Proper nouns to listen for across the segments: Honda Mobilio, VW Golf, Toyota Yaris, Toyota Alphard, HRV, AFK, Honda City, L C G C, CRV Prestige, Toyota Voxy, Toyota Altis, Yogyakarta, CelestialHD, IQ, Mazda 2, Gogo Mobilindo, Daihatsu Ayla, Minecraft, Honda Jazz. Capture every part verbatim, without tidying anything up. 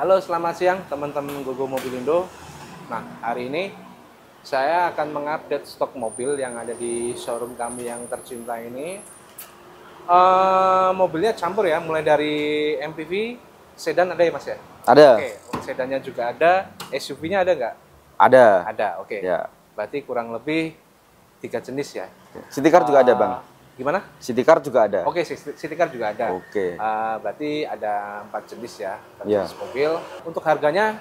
Halo, selamat siang teman-teman Gogo Mobilindo. Nah, hari ini saya akan mengupdate stok mobil yang ada di showroom kami yang tercinta ini. Uh, mobilnya campur ya, mulai dari M P V, sedan ada ya mas ya? Ada. Oke, sedannya juga ada, S U V-nya ada nggak? Ada. Ada, oke. Ya. Berarti kurang lebih tiga jenis ya? City car uh, juga ada bang. Gimana? City car juga ada. Oke, okay, City car juga ada. Oke. Okay. Uh, berarti ada empat jenis ya, yeah. jenis mobil. Untuk harganya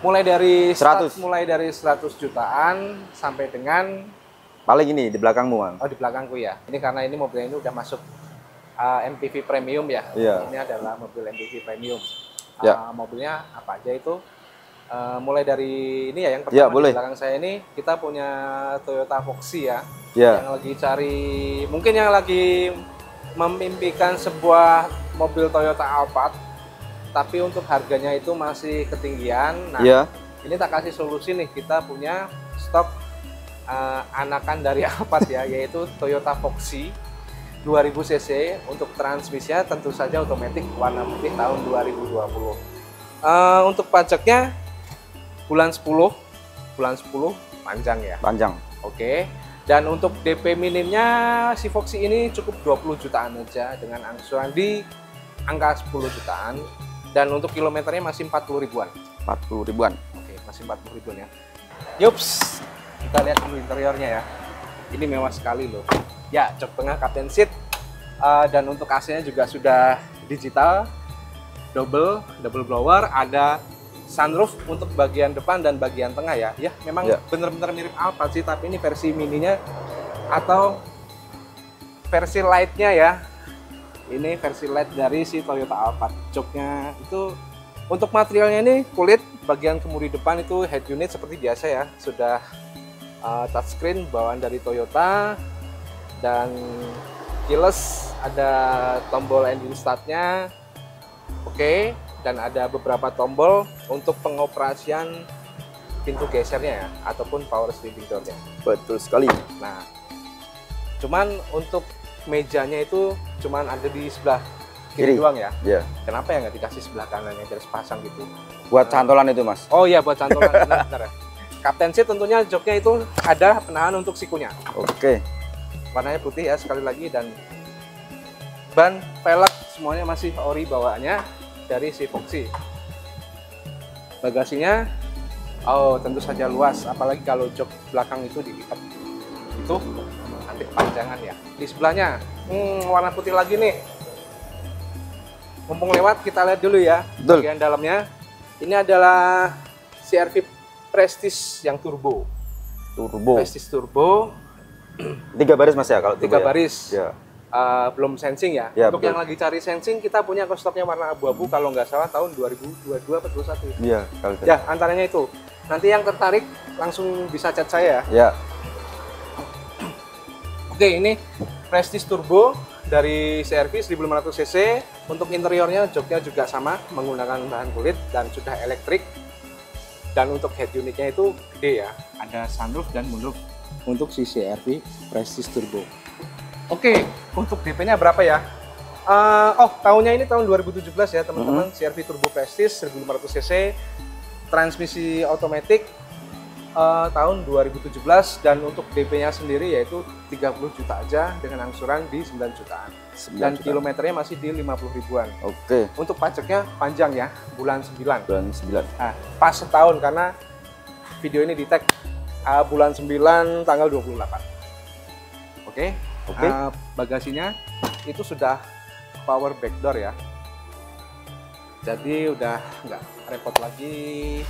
mulai dari seratus, mulai dari seratus jutaan sampai dengan paling ini di belakangmu, bang. Oh, di belakangku ya. Ini karena ini mobilnya ini udah masuk uh, M P V premium ya. Yeah. Ini adalah mobil M P V premium. Yeah. Uh, mobilnya apa aja itu? Uh, mulai dari ini ya, yang pertama ya, di belakang saya ini kita punya Toyota Voxy ya, ya, yang lagi cari, mungkin yang lagi memimpikan sebuah mobil Toyota Alphard, tapi untuk harganya itu masih ketinggian. Nah, ya, ini tak kasih solusi nih, kita punya stok uh, anakan dari Alphard ya, yaitu Toyota Voxy dua ribu cc untuk transmisinya tentu saja otomatis warna putih tahun dua ribu dua puluh. Uh, untuk pajaknya bulan sepuluh bulan sepuluh panjang ya, panjang. Oke, dan untuk D P minimnya si Voxy ini cukup dua puluh jutaan aja dengan angsuran di angka sepuluh jutaan, dan untuk kilometernya masih empat puluh ribuan. Empat puluh ribuan. Oke, masih empat puluh ribuan ya. Yups, kita lihat dulu interiornya ya, ini mewah sekali loh ya. Jok tengah captain seat, uh, dan untuk A C-nya juga sudah digital, double double blower, ada sunroof untuk bagian depan dan bagian tengah ya. Ya, memang bener-bener ya, mirip Alphard sih, tapi ini versi mininya atau versi light-nya ya. Ini versi light dari si Toyota Alphard. Joknya itu untuk materialnya ini kulit, bagian kemudi depan itu head unit seperti biasa ya. Sudah uh, touchscreen bawaan dari Toyota, dan keyless, ada tombol engine start-nya. Oke, dan ada beberapa tombol untuk pengoperasian pintu gesernya ya, ataupun power sliding door-nya. Betul sekali. Nah, cuman untuk mejanya itu cuman ada di sebelah kiri, kiri doang ya. Iya. Kenapa ya nggak dikasih sebelah kanannya, jadi sepasang gitu? Buat cantolan itu mas. Oh iya, buat cantolan. Benar-benar ya. Captain seat tentunya joknya itu ada penahan untuk sikunya. Oke. Warnanya putih ya sekali lagi, dan ban, velg, semuanya masih ori bawaannya dari si Voxy. Bagasinya, oh tentu saja luas, apalagi kalau jok belakang itu dilipat, itu nanti panjangan ya. Di sebelahnya, hmm, warna putih lagi nih. Mumpung lewat, kita lihat dulu ya. Betul. Bagian dalamnya. Ini adalah C R V Prestige yang turbo. Turbo. Prestige turbo. Tiga baris mas ya, kalau tiga baris. Ya. Uh, belum sensing ya, ya untuk betul. Yang lagi cari sensing, kita punya stoknya warna abu-abu, kalau nggak salah tahun dua ribu dua puluh dua atau dua ribu dua puluh satu ya, kalau ya antaranya itu. Nanti yang tertarik langsung bisa chat saya ya. Oke, ini Prestige turbo dari C R V seribu lima ratus cc. Untuk interiornya joknya juga sama, menggunakan bahan kulit dan sudah elektrik, dan untuk head unitnya itu gede ya, ada sunroof dan moonroof untuk si C R V Prestige turbo. Oke, untuk D P-nya berapa ya? Uh, oh, tahunnya ini tahun dua ribu tujuh belas ya teman-teman. Mm-hmm. C R V turbo Prestige seribu lima ratus cc, transmisi otomatis uh, tahun dua ribu tujuh belas, dan untuk D P-nya sendiri yaitu tiga puluh juta aja dengan angsuran di sembilan jutaan. Dan juta. Kilometernya masih di lima puluh ribuan. Oke. Untuk pajaknya panjang ya, bulan sembilan. Bulan sembilan. Nah, pas setahun karena video ini di-tag uh, bulan sembilan tanggal dua puluh delapan. Oke. Okay. Uh, bagasinya itu sudah power back door ya, jadi udah nggak repot lagi,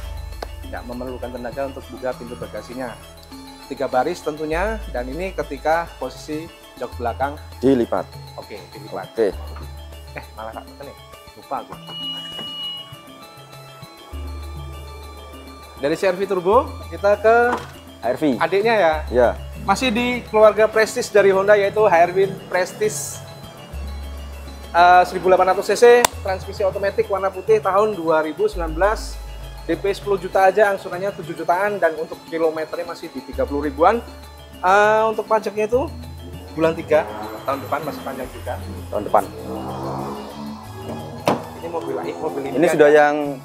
nggak memerlukan tenaga untuk buka pintu bagasinya. Tiga baris tentunya, dan ini ketika posisi jok belakang dilipat. Oke, okay, dilipat. Oke. Okay. Eh malah nggak nih, lupa aku. Dari C R V turbo kita ke H R V. Adiknya ya. Ya. Masih di keluarga Prestige dari Honda, yaitu H R V Prestige uh, seribu delapan ratus cc, transmisi otomatis warna putih tahun dua ribu sembilan belas, D P sepuluh juta aja, angsurannya tujuh jutaan, dan untuk kilometernya masih di tiga puluh ribuan. Uh, untuk pajaknya itu bulan tiga tahun depan, masih panjang juga tahun depan. Ini mobil, mobil ini, ini sudah yang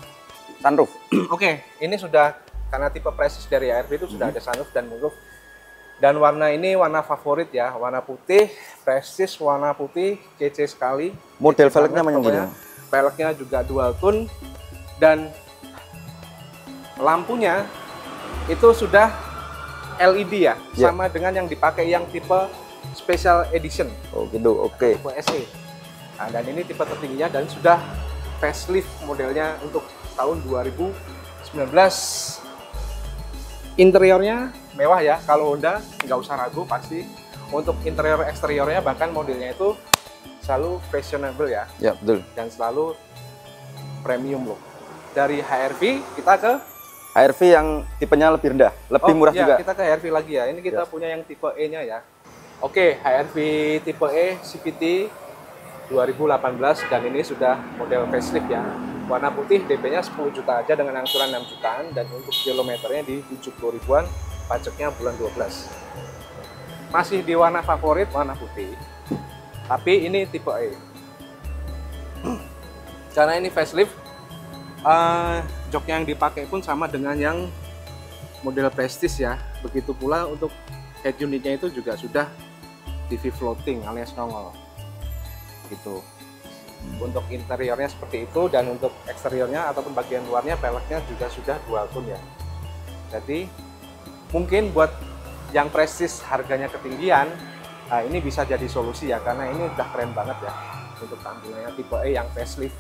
sunroof. Oke, okay. Ini sudah karena tipe Prestige dari H R V itu sudah mm -hmm. ada sunroof dan moonroof. Dan warna ini warna favorit ya, warna putih, Prestige warna putih, kece sekali. Model velgnya menyengguni. Velgnya juga dual tone dan lampunya itu sudah L E D ya, yeah. sama dengan yang dipakai yang tipe Special Edition. Oh gitu, oke. Okay. S E. Nah, dan ini tipe tertingginya dan sudah facelift modelnya untuk tahun dua ribu sembilan belas. Interiornya mewah ya, kalau Honda nggak usah ragu pasti untuk interior eksteriornya bahkan modelnya itu selalu fashionable ya. Ya betul. Dan selalu premium loh. Dari H R V kita ke H R V yang tipenya lebih rendah, lebih oh, murah ya, juga. Kita ke H R V lagi ya. Ini kita ya. punya yang tipe E-nya ya. Oke, H R V tipe E C V T dua ribu delapan belas dan ini sudah model facelift ya. Warna putih, D P-nya sepuluh juta aja dengan angsuran enam jutaan dan untuk kilometernya di tujuh puluh ribuan, pajaknya bulan dua belas. Masih di warna favorit warna putih. Tapi ini tipe E. Karena ini facelift, uh, jok yang dipakai pun sama dengan yang model Prestige ya. Begitu pula untuk head unitnya itu juga sudah T V floating alias nongol. Gitu. Untuk interiornya seperti itu dan untuk eksteriornya ataupun bagian luarnya velgnya juga sudah dual tone ya. Jadi mungkin buat yang Prestige harganya ketinggian, nah ini bisa jadi solusi ya karena ini udah keren banget ya untuk tampilannya tipe E yang facelift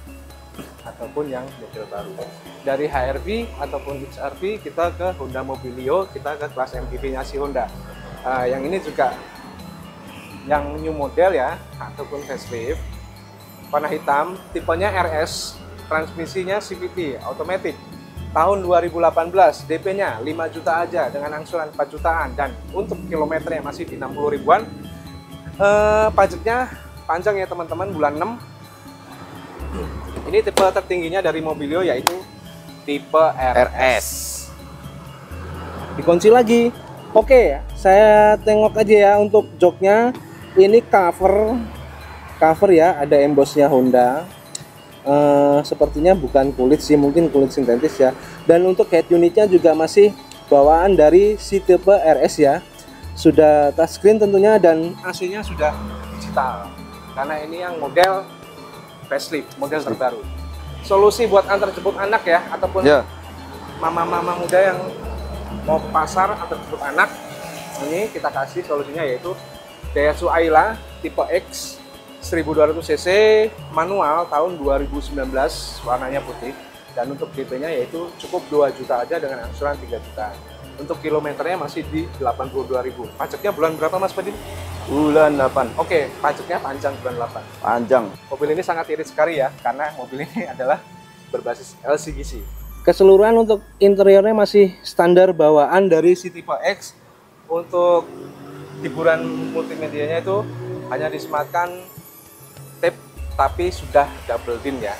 ataupun yang model baru. Dari H R V ataupun H R V kita ke Honda Mobilio, kita ke kelas M P V-nya si Honda. Uh, yang ini juga yang new model ya ataupun facelift. Warna hitam, tipenya R S, transmisinya C V T automatic. Tahun dua ribu delapan belas, D P-nya lima juta aja dengan angsuran empat jutaan dan untuk kilometernya masih di enam puluh ribuan. Uh, pajaknya panjang ya teman-teman, bulan enam. Ini tipe tertingginya dari Mobilio yaitu tipe R S. Dikunci lagi. Oke, saya tengok aja ya untuk joknya. Ini cover cover ya, ada embossnya Honda. Uh, sepertinya bukan kulit sih, mungkin kulit sintetis ya. Dan untuk head unitnya juga masih bawaan dari si tipe R S ya. Sudah touchscreen tentunya dan A C-nya sudah digital. Karena ini yang model facelift, model terbaru. Solusi buat antar jemput anak ya, ataupun mama-mama yeah. muda yang mau ke pasar atau jemput anak. Ini kita kasih solusinya yaitu Daihatsu Ayla tipe X seribu dua ratus cc manual tahun dua ribu sembilan belas, warnanya putih dan untuk D P-nya yaitu cukup dua juta aja dengan angsuran tiga juta. Untuk kilometernya masih di delapan puluh dua ribu. Pajaknya bulan berapa Mas Padin? Bulan delapan. Oke, pajaknya panjang bulan delapan. Panjang. Mobil ini sangat irit sekali ya karena mobil ini adalah berbasis L C G C. Keseluruhan untuk interiornya masih standar bawaan dari si tipe X. Untuk hiburan multimedianya itu hanya disematkan tape tapi sudah double din ya.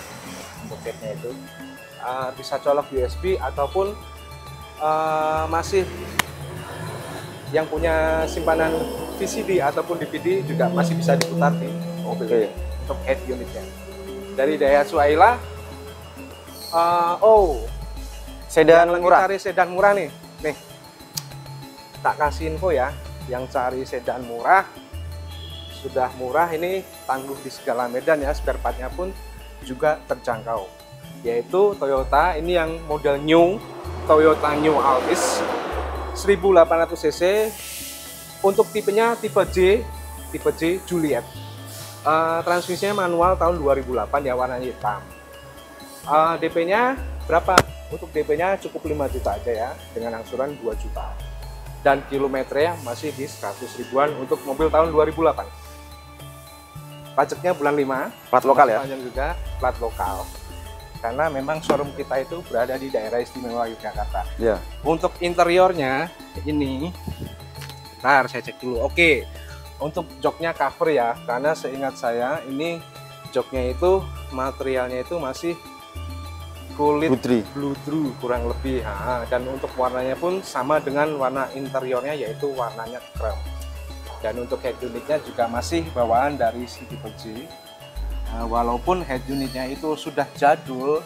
Untuk tape-nya itu uh, bisa colok U S B ataupun Uh, masih yang punya simpanan V C D ataupun D V D juga masih bisa diputar di mobil okay. untuk head unitnya. Dari Daihatsu Ayla, uh, oh sedan murah. Cari sedan murah nih, nih tak kasih info ya. Yang cari sedan murah sudah murah ini tangguh di segala medan ya. Spare partnya pun juga terjangkau. Yaitu Toyota ini yang model new. Toyota New Altis seribu delapan ratus cc untuk tipenya tipe J, tipe J Juliet. Uh, transmisinya manual tahun dua ribu delapan ya, warnanya hitam. Uh, D P-nya berapa? Untuk D P-nya cukup lima juta aja ya dengan angsuran dua juta. Dan kilometernya masih di seratus ribuan untuk mobil tahun dua ribu delapan. Pajaknya bulan lima, plat lokal ya. Panjang juga plat lokal. Karena memang showroom kita itu berada di daerah istimewa Yogyakarta. Ya. Untuk interiornya ini, ntar saya cek dulu. Oke, untuk joknya cover ya, karena seingat saya ini joknya itu materialnya itu masih kulit bludru kurang lebih. Ha, dan untuk warnanya pun sama dengan warna interiornya yaitu warnanya krem. Dan untuk head unitnya juga masih bawaan dari si tipe G. Walaupun head unitnya itu sudah jadul,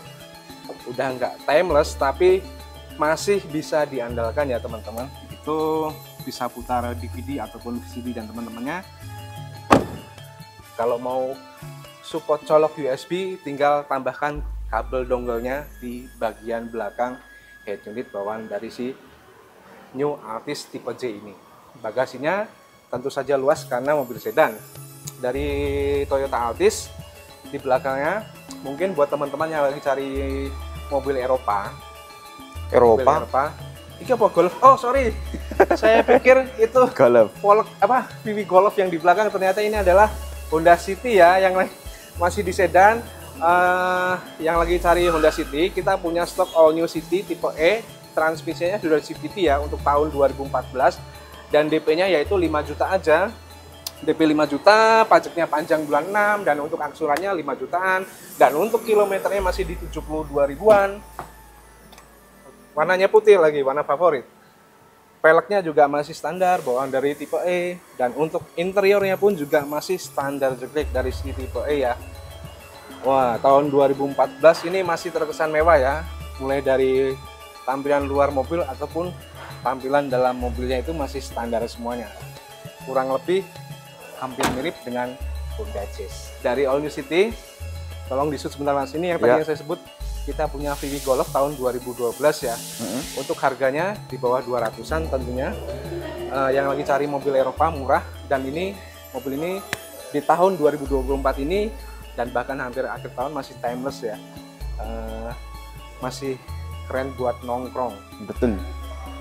udah nggak timeless tapi masih bisa diandalkan ya teman-teman. Itu bisa putar D V D ataupun V C D dan teman-temannya. Kalau mau support colok U S B tinggal tambahkan kabel dongle-nya di bagian belakang head unit bawaan dari si New Altis tipe J ini. Bagasinya tentu saja luas karena mobil sedan. Dari Toyota Altis di belakangnya mungkin buat teman-teman yang lagi cari mobil Eropa Eropa? Mobil Eropa. Ini apa Golf? Oh sorry, saya pikir itu Golf. Polk, apa V W Golf yang di belakang, ternyata ini adalah Honda City ya, yang masih di sedan. Uh, yang lagi cari Honda City, kita punya stok all new City tipe E, transmisinya Dual Safety ya untuk tahun dua ribu empat belas, dan D P-nya yaitu lima juta aja. D P lima juta, pajaknya panjang bulan enam, dan untuk angsurannya lima jutaan, dan untuk kilometernya masih di tujuh puluh dua ribuan. Warnanya putih lagi, warna favorit. Peleknya juga masih standar, bawaan dari tipe E. Dan untuk interiornya pun juga masih standar jelek dari si tipe E ya. Wah, tahun dua ribu empat belas ini masih terkesan mewah ya. Mulai dari tampilan luar mobil ataupun tampilan dalam mobilnya itu masih standar semuanya. Kurang lebih hampir mirip dengan Honda Jazz. Dari All New City, tolong di-shoot sebentar mas. Ini yang tadi ya. Yang saya sebut. Kita punya V W Golf tahun dua ribu dua belas ya. Mm-hmm. Untuk harganya di bawah dua ratusan tentunya. Uh, yang lagi cari mobil Eropa murah, dan ini mobil ini di tahun dua ribu dua puluh empat ini dan bahkan hampir akhir tahun masih timeless ya. Uh, masih keren buat nongkrong. Betul.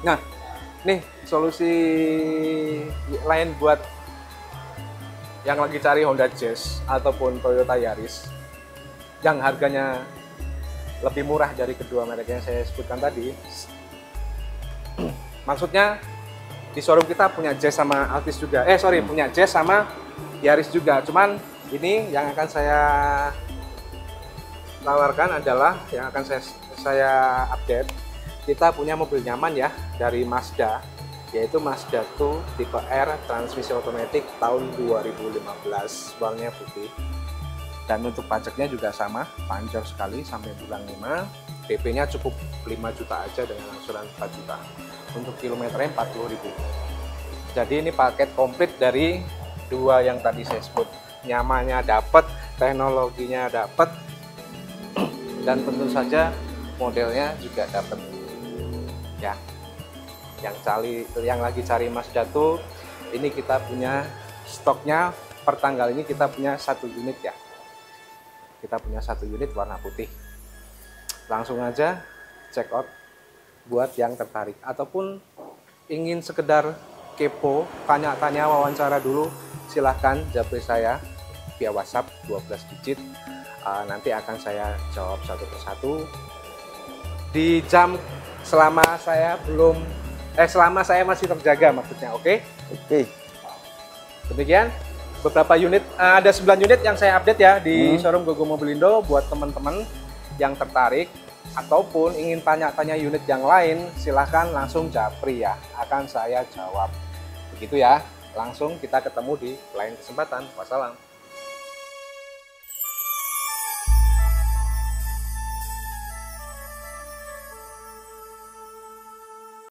Nah, nih solusi lain buat yang lagi cari Honda Jazz ataupun Toyota Yaris yang harganya lebih murah dari kedua merek yang saya sebutkan tadi. Maksudnya di showroom kita punya Jazz sama Altis juga. Eh sorry hmm. punya Jazz sama Yaris juga. Cuman ini yang akan saya tawarkan adalah yang akan saya saya update. Kita punya mobil nyaman ya dari Mazda, yaitu Mazda dua tipe R transmisi otomatis tahun dua ribu lima belas, warnanya putih. Dan untuk pajaknya juga sama, panjang sekali sampai bulan lima. D P-nya cukup lima juta aja dengan angsuran empat juta. Untuk kilometernya empat puluh ribu. Jadi ini paket komplit dari dua yang tadi saya sebut. Nyamannya dapat, teknologinya dapat, dan tentu saja modelnya juga dapat. Ya. Yang cari yang lagi cari Mazda tuh, ini kita punya stoknya per tanggal ini kita punya satu unit ya. Kita punya satu unit warna putih. Langsung aja check out buat yang tertarik ataupun ingin sekedar kepo, tanya-tanya, wawancara dulu, silahkan japri saya via WhatsApp dua belas digit. Uh, nanti akan saya jawab satu persatu di jam selama saya belum eh selama saya masih terjaga maksudnya. Oke? Oke. Demikian beberapa unit, ada sembilan unit yang saya update ya di hmm. showroom Gogo Mobilindo buat teman-teman yang tertarik ataupun ingin tanya-tanya unit yang lain, silahkan langsung japri ya, akan saya jawab. Begitu ya, langsung kita ketemu di lain kesempatan. Wassalam.